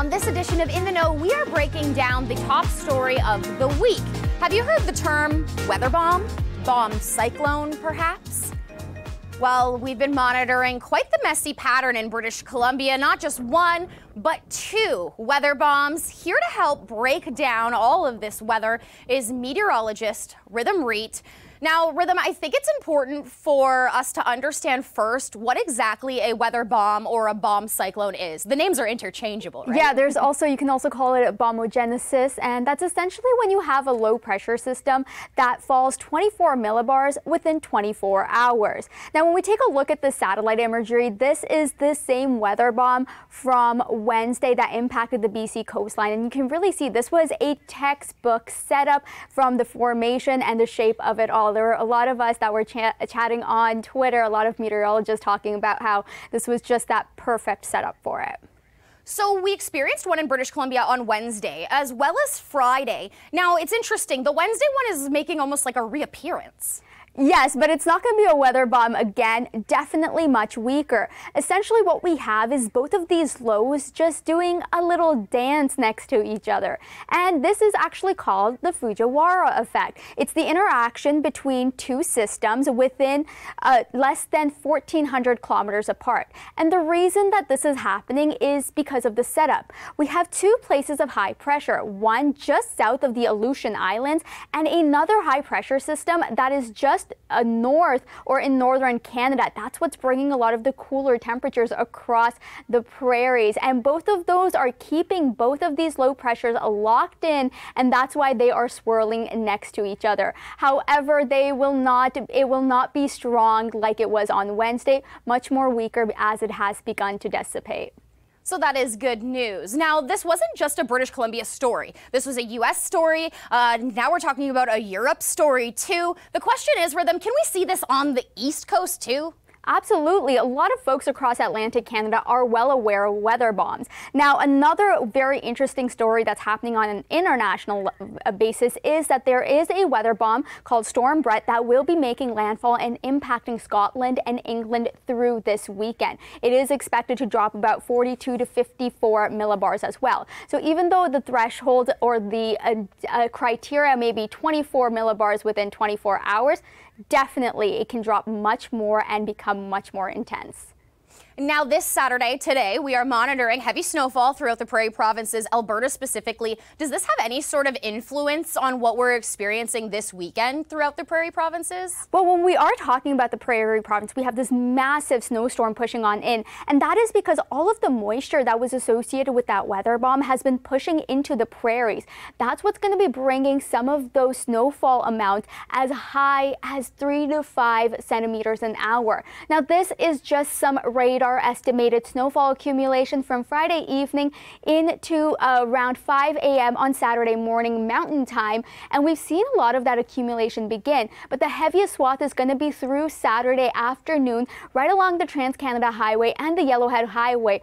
On this edition of In the Know, we are breaking down the top story of the week. Have you heard the term weather bomb? Bomb cyclone, perhaps? Well, we've been monitoring quite the messy pattern in British Columbia, not just one, but two weather bombs. Here to help break down all of this weather is meteorologist Rhythm Reet. Now, Rhythm, I think it's important for us to understand first what exactly a weather bomb or a bomb cyclone is. The names are interchangeable, right? Yeah, there's also, you can also call it bombogenesis, and that's essentially when you have a low pressure system that falls 24 millibars within 24 hours. Now, when we take a look at the satellite imagery, this is the same weather bomb from Wednesday that impacted the BC coastline, and you can really see this was a textbook setup from the formation and the shape of it all. There were a lot of us that were chatting on Twitter, a lot of meteorologists talking about how this was just that perfect setup for it. So we experienced one in British Columbia on Wednesday, as well as Friday. Now, it's interesting, the Wednesday one is making almost like a reappearance. Yes, but it's not going to be a weather bomb again, definitely much weaker. Essentially what we have is both of these lows just doing a little dance next to each other. And this is actually called the Fujiwara effect. It's the interaction between two systems within less than 1,400 kilometers apart. And the reason that this is happening is because of the setup. We have two places of high pressure, one just south of the Aleutian Islands and another high pressure system that is just north or in northern Canada. That's what's bringing a lot of the cooler temperatures across the prairies, and both of those are keeping both of these low pressures locked in, and that's why they are swirling next to each other. However, it will not be strong like it was on Wednesday, much more weaker as it has begun to dissipate. So that is good news. Now, this wasn't just a British Columbia story. This was a U.S. story. Now we're talking about a Europe story, too. The question is, Rhythm, can we see this on the East Coast, too? Absolutely. A lot of folks across Atlantic Canada are well aware of weather bombs. Now, another very interesting story that's happening on an international basis is that there is a weather bomb called Storm Brett that will be making landfall and impacting Scotland and England through this weekend. It is expected to drop about 42 to 54 millibars as well. So even though the threshold or the criteria may be 24 millibars within 24 hours, definitely it can drop much more and become much more intense. Now this Saturday, today, we are monitoring heavy snowfall throughout the Prairie Provinces, Alberta specifically. Does this have any sort of influence on what we're experiencing this weekend throughout the Prairie Provinces? Well, when we are talking about the Prairie Province, we have this massive snowstorm pushing on in, and that is because all of the moisture that was associated with that weather bomb has been pushing into the prairies. That's what's going to be bringing some of those snowfall amounts as high as 3 to 5 centimeters an hour. Now this is just some radar estimated snowfall accumulation from Friday evening into around 5 a.m. on Saturday morning Mountain Time, and we've seen a lot of that accumulation begin, but the heaviest swath is going to be through Saturday afternoon right along the Trans-Canada Highway and the Yellowhead Highway.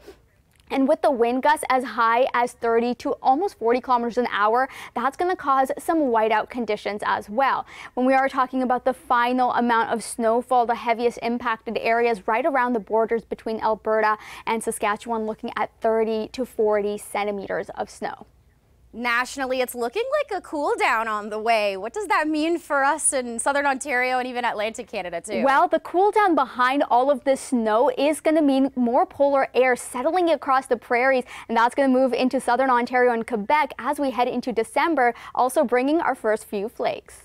And with the wind gusts as high as 30 to almost 40 kilometers an hour, that's going to cause some whiteout conditions as well. When we are talking about the final amount of snowfall, the heaviest impacted areas right around the borders between Alberta and Saskatchewan, looking at 30 to 40 centimeters of snow. Nationally, it's looking like a cool down on the way. What does that mean for us in Southern Ontario and even Atlantic Canada too? Well, the cool down behind all of this snow is going to mean more polar air settling across the prairies, and that's going to move into Southern Ontario and Quebec as we head into December, also bringing our first few flakes.